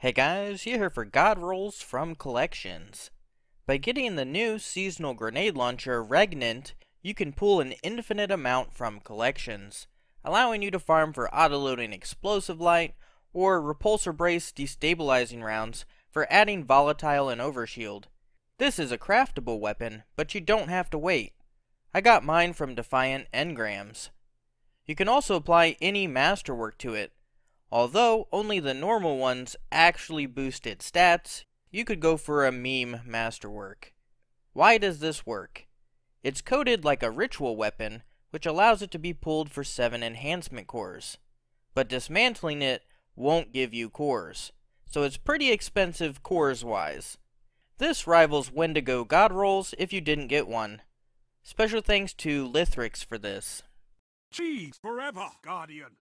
Hey guys, you here for God Rolls from Collections. By getting the new seasonal grenade launcher Regnant, you can pull an infinite amount from Collections, allowing you to farm for Autoloading Explosive Light or Repulsor Brace Destabilizing Rounds for adding Volatile and Overshield. This is a craftable weapon, but you don't have to wait. I got mine from Defiant Engrams. You can also apply any masterwork to it. Although only the normal ones actually boost its stats, you could go for a meme masterwork. Why does this work? It's coded like a ritual weapon, which allows it to be pulled for 7 enhancement cores. But dismantling it won't give you cores, so it's pretty expensive cores-wise. This rivals Wendigo God Rolls if you didn't get one. Special thanks to Lithrix for this. Cheese Forever, Guardian!